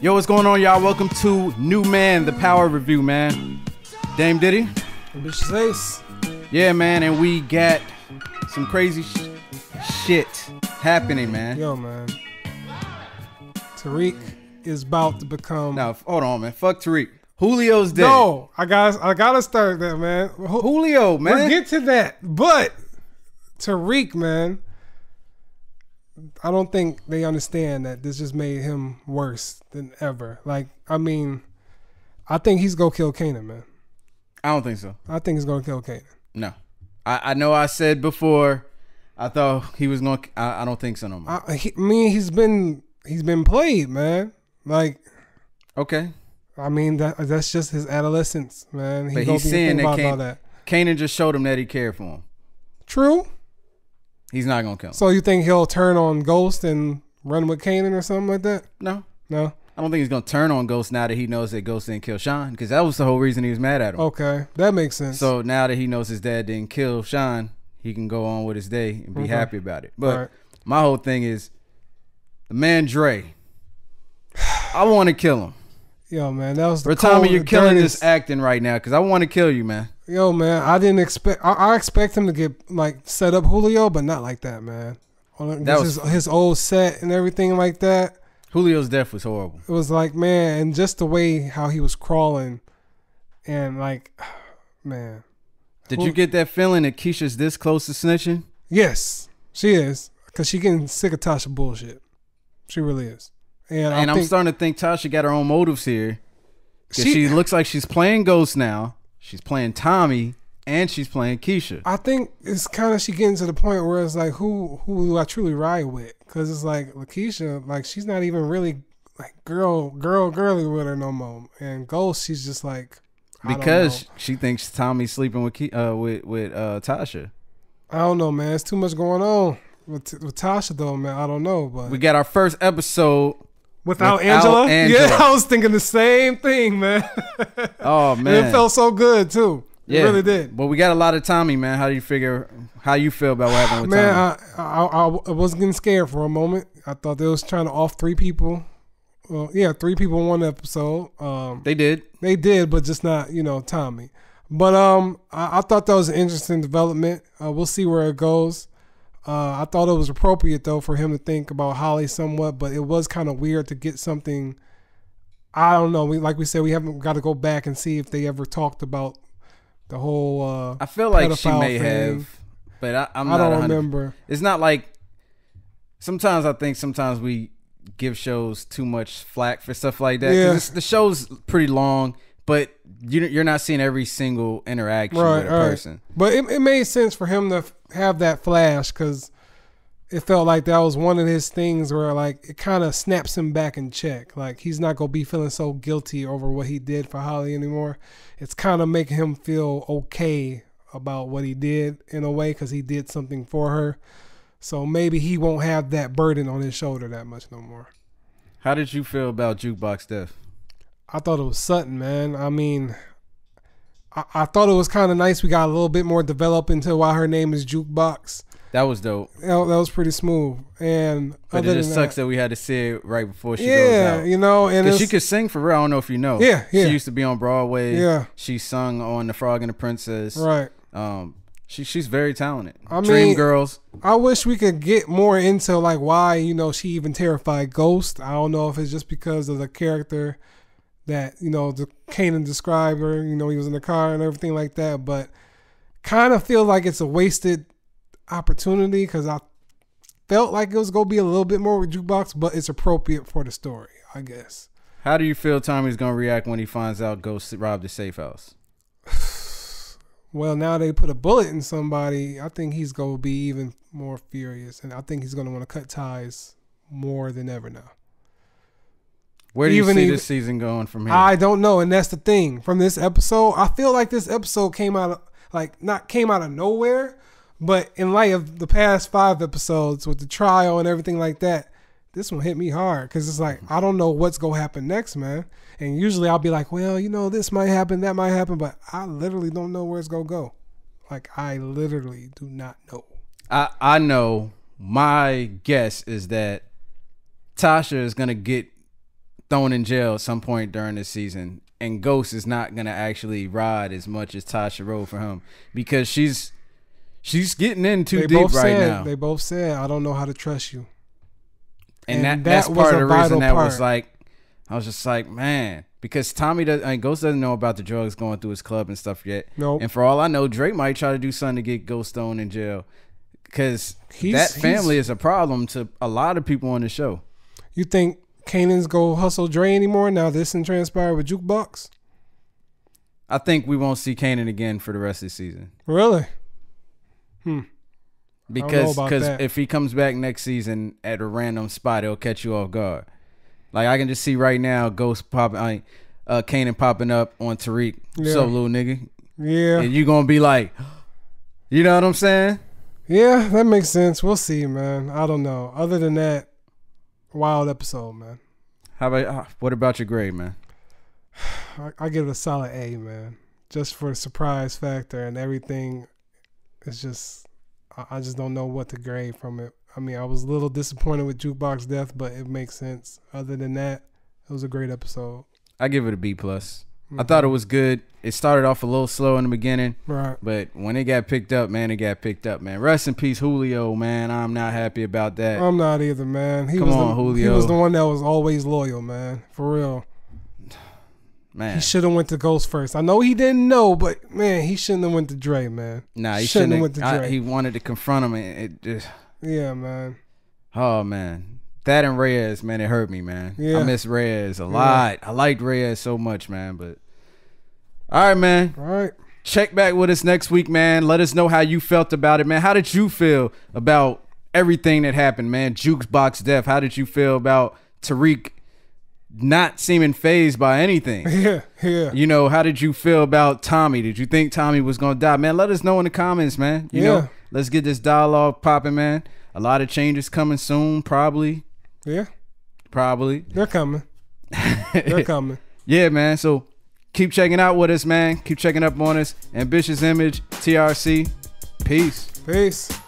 Yo, what's going on, y'all? Welcome to New Man, the Power Review, man. Dame Diddy. Bish Zeus. Yeah, man, and we got some crazy shit happening, man. Yo, man. Tariq is about to become... Now, hold on, man. Fuck Tariq. Julio's dead. No, I gotta start that, man. Julio, man. We'll get to that, but Tariq, man, I don't think they understand that this just made him worse than ever. Like, I mean, I think he's gonna kill Kanan, man. I don't think so. I think he's gonna kill Kanan. No, I know I said before, I thought he was gonna. I don't think so no more. I mean, he's been played, man. Like, okay. I mean, that's just his adolescence, man. But he's seeing that, Kanan just showed him that he cared for him. True. He's not going to kill him. So you think he'll turn on Ghost and run with Kanan or something like that? No. No? I don't think he's going to turn on Ghost now that he knows that Ghost didn't kill Sean, because that was the whole reason he was mad at him. Okay. That makes sense. So now that he knows his dad didn't kill Sean, he can go on with his day and be happy about it. But my whole thing is, the man Dre, I want to kill him. Yo, man, that was the Tommy, you're killing this acting right now, because I want to kill you, man. Yo, man, I didn't expect... I expect him to get, like, set up Julio, but not like that, man. That was his old set and everything like that. Julio's death was horrible. It was like, man, and just the way how he was crawling and, like, man. Did you get that feeling that Keisha's this close to snitching? Yes, she is, because she getting sick of Tasha bullshit. She really is. And I'm starting to think Tasha got her own motives here. She looks like she's playing Ghost now. She's playing Tommy, and she's playing Keisha. I think it's kind of she getting to the point where it's like, who do I truly ride with? Because it's like Keisha, like she's not even really like girly with her no more. And Ghost, she's just like she thinks Tommy's sleeping with Tasha. I don't know, man. It's too much going on with Tasha though, man. I don't know, but we got our first episode. Without Angela? Yeah, I was thinking the same thing, man. Oh, man. And it felt so good, too. Yeah, it really did. But we got a lot of Tommy, man. How you feel about what happened with Tommy? I was getting scared for a moment. I thought they was trying to off three people. Well, yeah, three people in one episode. They did. They did, but just not, you know, Tommy. But I thought that was an interesting development. We'll see where it goes. I thought it was appropriate, though, for him to think about Holly somewhat, but it was kind of weird to get something. I don't know. Like we said, we haven't got to go back and see if they ever talked about the whole I feel like she may have, but I don't remember. It's not like sometimes I think sometimes we give shows too much flack for stuff like that. Yeah. The show's pretty long, but you're not seeing every single interaction with a person. But it made sense for him to have that flash, because it felt like that was one of his things where like it kind of snaps him back in check. Like he's not going to be feeling so guilty over what he did for Holly anymore. It's kind of making him feel okay about what he did in a way, because he did something for her. So maybe he won't have that burden on his shoulder that much no more. How did you feel about Jukebox death? I thought it was sudden, man. I mean, I thought it was kind of nice. We got a little bit more developed into why her name is Jukebox. That was dope. That was pretty smooth. And but it just sucks that we had to see it right before she goes out. Yeah, you know. Because she could sing for real. I don't know if you know. Yeah, yeah. She used to be on Broadway. Yeah. She sung on The Frog and the Princess. Right. She's very talented. Dream Girls. I wish we could get more into like why, you know, she even terrified Ghost. I don't know if it's just because of the character that, you know, Kanan described her, you know, he was in the car and everything like that, but kind of feel like it's a wasted opportunity, because I felt like it was going to be a little bit more with Jukebox, but it's appropriate for the story, I guess. How do you feel Tommy's going to react when he finds out Ghost robbed the safe house? Well, now they put a bullet in somebody. I think he's going to be even more furious, and I think he's going to want to cut ties more than ever now. Where do you see this season going from here? I don't know, and that's the thing. From this episode, I feel like this episode came out of, like, not came out of nowhere, but in light of the past 5 episodes with the trial and everything like that, this one hit me hard, because it's like, I don't know what's going to happen next, man. And usually I'll be like, well, you know, this might happen, that might happen, but I literally don't know where it's going to go. Like, I literally do not know. I know, my guess is that Tasha is going to get thrown in jail at some point during this season, and Ghost is not going to actually ride as much as Tasha rode for him, because she's getting in too deep right now. They both said, I don't know how to trust you. And that's part of the reason that was like, I was just like, man, because Tommy doesn't, I mean, Ghost doesn't know about the drugs going through his club and stuff yet. Nope. And for all I know, Drake might try to do something to get Ghost thrown in jail, because that family is a problem to a lot of people on the show. You think Kanan's go hustle Dre anymore now this and transpire with Jukebox? I think we won't see Kanan again for the rest of the season. Really? Hmm. Because if he comes back next season at a random spot, it'll catch you off guard. Like, I can just see right now Ghost popping, like, Kanan popping up on Tariq. Yeah. So little nigga. Yeah. And you gonna be like, you know what I'm saying? Yeah, that makes sense. We'll see, man. I don't know. Other than that, wild episode, man. How about, what about your grade, man? I give it a solid A, man. Just for the surprise factor and everything. It's just, I just don't know what to grade from it. I mean, I was a little disappointed with Jukebox death, but it makes sense. Other than that, it was a great episode. I give it a B+. Mm-hmm. I thought it was good. It started off a little slow in the beginning. Right. But when it got picked up, man, it got picked up, man. Rest in peace, Julio, man. I'm not happy about that. I'm not either, man. Come on, Julio. He was the one that was always loyal, man. For real. Man. He should have went to Ghost first. I know he didn't know, but, man, he shouldn't have went to Dre, man. Nah, he shouldn't have went to Dre. He wanted to confront him, and it just... Yeah, man. Oh, man. That and Reyes, man, it hurt me, man. Yeah. I miss Reyes a lot. I liked Reyes so much, man. But all right, man. All right. Check back with us next week, man. Let us know how you felt about it, man. How did you feel about everything that happened, man? Jukebox death. How did you feel about Tariq not seeming fazed by anything? Yeah, yeah. You know, how did you feel about Tommy? Did you think Tommy was going to die? Man, let us know in the comments, man. You know, let's get this dialogue popping, man. A lot of changes coming soon, probably. Yeah. Probably. They're coming. They're coming. Yeah, man. So keep checking out with us, man. Keep checking up on us. Ambitious Image, TRC. Peace. Peace.